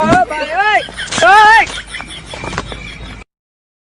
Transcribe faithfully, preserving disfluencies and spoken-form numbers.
Bye, bye, bye.